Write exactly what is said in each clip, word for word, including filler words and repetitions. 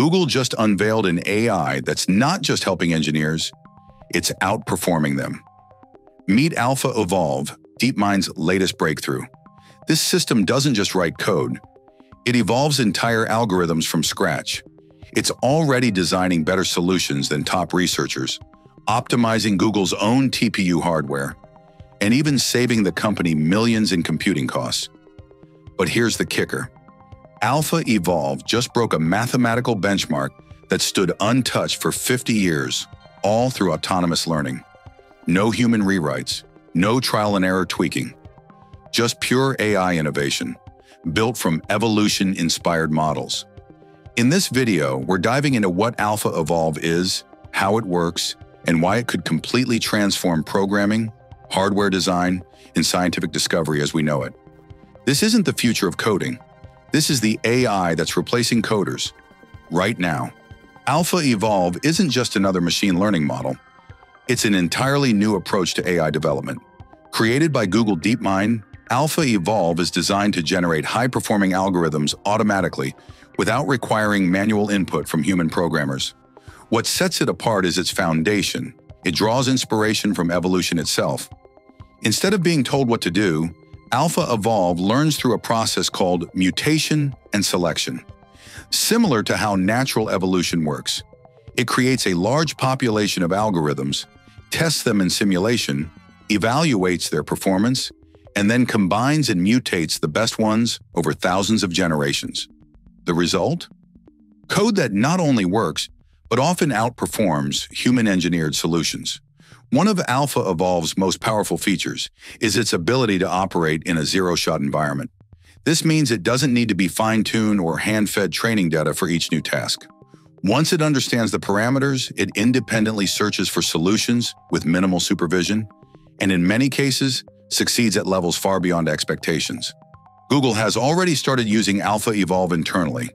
Google just unveiled an A I that's not just helping engineers, it's outperforming them. Meet Alpha Evolve, DeepMind's latest breakthrough. This system doesn't just write code, it evolves entire algorithms from scratch. It's already designing better solutions than top researchers, optimizing Google's own T P U hardware, and even saving the company millions in computing costs. But here's the kicker. Alpha Evolve just broke a mathematical benchmark that stood untouched for fifty years, all through autonomous learning. No human rewrites, no trial and error tweaking, just pure A I innovation, built from evolution-inspired models. In this video, we're diving into what Alpha Evolve is, how it works, and why it could completely transform programming, hardware design, and scientific discovery as we know it. This isn't the future of coding. This is the A I that's replacing coders right now. Alpha Evolve isn't just another machine learning model. It's an entirely new approach to A I development. Created by Google DeepMind, Alpha Evolve is designed to generate high-performing algorithms automatically without requiring manual input from human programmers. What sets it apart is its foundation. It draws inspiration from evolution itself. Instead of being told what to do, Alpha Evolve learns through a process called mutation and selection. Similar to how natural evolution works, it creates a large population of algorithms, tests them in simulation, evaluates their performance, and then combines and mutates the best ones over thousands of generations. The result? Code that not only works, but often outperforms human-engineered solutions. One of Alpha Evolve's most powerful features is its ability to operate in a zero-shot environment. This means it doesn't need to be fine-tuned or hand-fed training data for each new task. Once it understands the parameters, it independently searches for solutions with minimal supervision, and in many cases, succeeds at levels far beyond expectations. Google has already started using Alpha Evolve internally.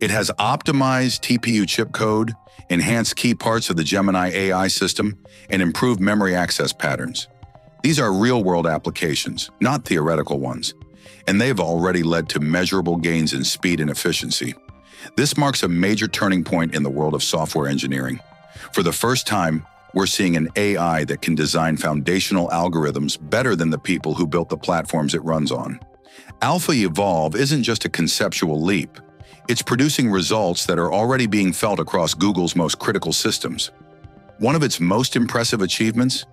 It has optimized T P U chip code, enhanced key parts of the Gemini A I system, and improved memory access patterns. These are real-world applications, not theoretical ones, and they've already led to measurable gains in speed and efficiency. This marks a major turning point in the world of software engineering. For the first time, we're seeing an A I that can design foundational algorithms better than the people who built the platforms it runs on. Alpha Evolve isn't just a conceptual leap. It's producing results that are already being felt across Google's most critical systems. One of its most impressive achievements?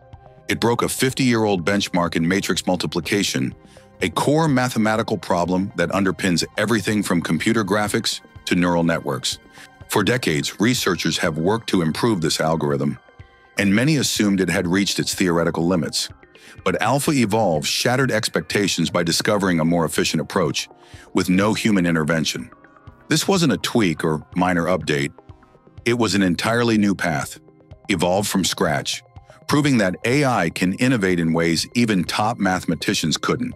It broke a fifty-year-old benchmark in matrix multiplication, a core mathematical problem that underpins everything from computer graphics to neural networks. For decades, researchers have worked to improve this algorithm, and many assumed it had reached its theoretical limits. But Alpha Evolve shattered expectations by discovering a more efficient approach with no human intervention. This wasn't a tweak or minor update. It was an entirely new path, evolved from scratch, proving that A I can innovate in ways even top mathematicians couldn't.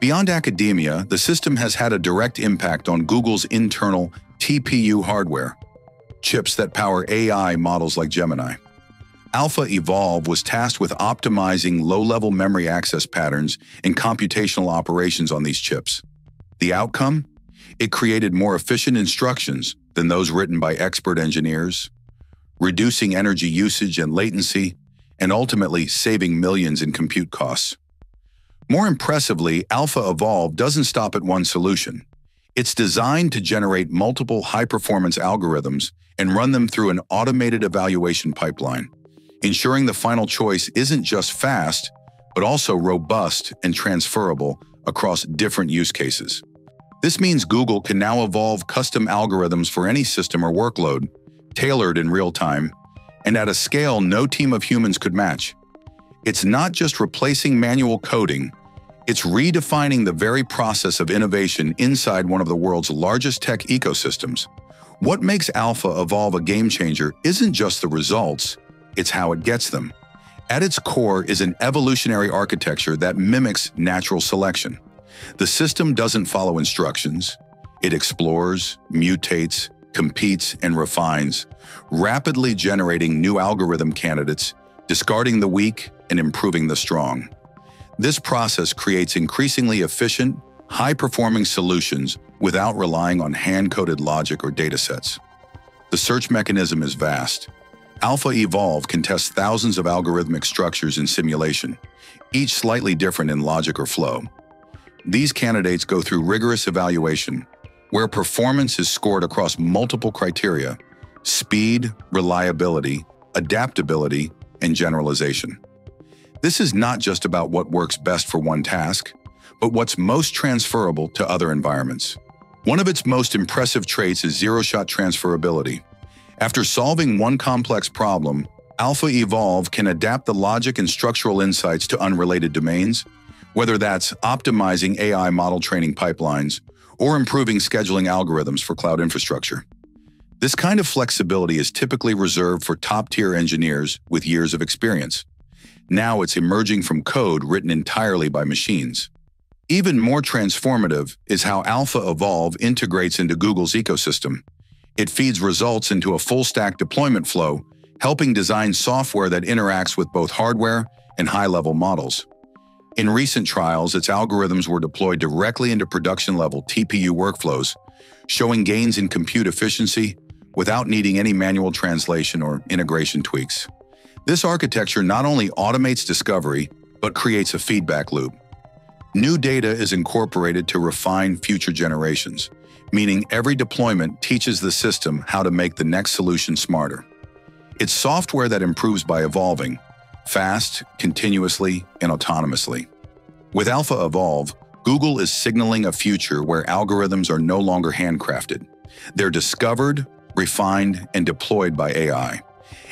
Beyond academia, the system has had a direct impact on Google's internal T P U hardware, chips that power A I models like Gemini. Alpha Evolve was tasked with optimizing low-level memory access patterns and computational operations on these chips. The outcome? It created more efficient instructions than those written by expert engineers, reducing energy usage and latency, and ultimately saving millions in compute costs. More impressively, Alpha Evolve doesn't stop at one solution. It's designed to generate multiple high-performance algorithms and run them through an automated evaluation pipeline, ensuring the final choice isn't just fast, but also robust and transferable across different use cases. This means Google can now evolve custom algorithms for any system or workload, tailored in real time, and at a scale no team of humans could match. It's not just replacing manual coding, it's redefining the very process of innovation inside one of the world's largest tech ecosystems. What makes Alpha Evolve a game changer isn't just the results, it's how it gets them. At its core is an evolutionary architecture that mimics natural selection. The system doesn't follow instructions. It explores, mutates, competes, and refines, rapidly generating new algorithm candidates, discarding the weak and improving the strong. This process creates increasingly efficient, high-performing solutions without relying on hand-coded logic or datasets. The search mechanism is vast. Alpha Evolve can test thousands of algorithmic structures in simulation, each slightly different in logic or flow. These candidates go through rigorous evaluation, where performance is scored across multiple criteria: speed, reliability, adaptability, and generalization. This is not just about what works best for one task, but what's most transferable to other environments. One of its most impressive traits is zero-shot transferability. After solving one complex problem, Alpha Evolve can adapt the logic and structural insights to unrelated domains, whether that's optimizing A I model training pipelines or improving scheduling algorithms for cloud infrastructure. This kind of flexibility is typically reserved for top-tier engineers with years of experience. Now it's emerging from code written entirely by machines. Even more transformative is how Alpha Evolve integrates into Google's ecosystem. It feeds results into a full-stack deployment flow, helping design software that interacts with both hardware and high-level models. In recent trials, its algorithms were deployed directly into production-level T P U workflows, showing gains in compute efficiency without needing any manual translation or integration tweaks. This architecture not only automates discovery, but creates a feedback loop. New data is incorporated to refine future generations, meaning every deployment teaches the system how to make the next solution smarter. It's software that improves by evolving, fast, continuously, and autonomously. With Alpha Evolve, Google is signaling a future where algorithms are no longer handcrafted. They're discovered, refined, and deployed by A I.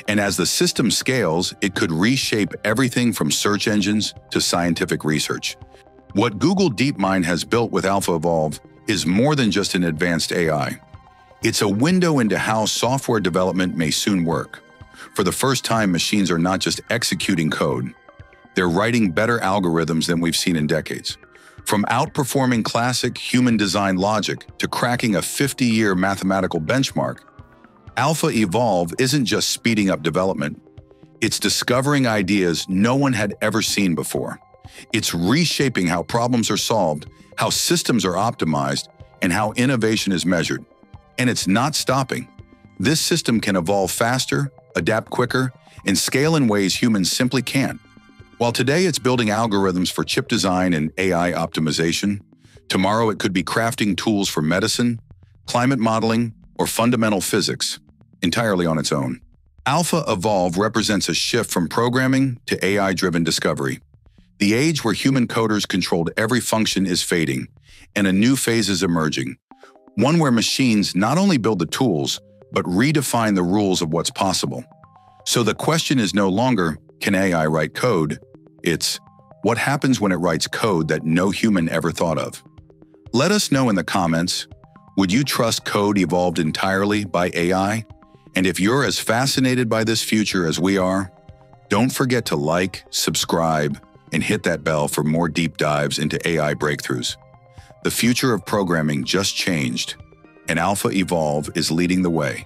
And as the system scales, it could reshape everything from search engines to scientific research. What Google DeepMind has built with Alpha Evolve is more than just an advanced A I. It's a window into how software development may soon work. For the first time, machines are not just executing code. They're writing better algorithms than we've seen in decades. From outperforming classic human-designed logic to cracking a fifty-year mathematical benchmark, Alpha Evolve isn't just speeding up development. It's discovering ideas no one had ever seen before. It's reshaping how problems are solved, how systems are optimized, and how innovation is measured. And it's not stopping. This system can evolve faster, adapt quicker, and scale in ways humans simply can't. While today it's building algorithms for chip design and A I optimization, tomorrow it could be crafting tools for medicine, climate modeling, or fundamental physics, entirely on its own. Alpha Evolve represents a shift from programming to A I-driven discovery. The age where human coders controlled every function is fading, and a new phase is emerging, one where machines not only build the tools, but redefine the rules of what's possible. So the question is no longer, can A I write code? It's, what happens when it writes code that no human ever thought of? Let us know in the comments, would you trust code evolved entirely by A I? And if you're as fascinated by this future as we are, don't forget to like, subscribe, and hit that bell for more deep dives into A I breakthroughs. The future of programming just changed, and Alpha Evolve is leading the way.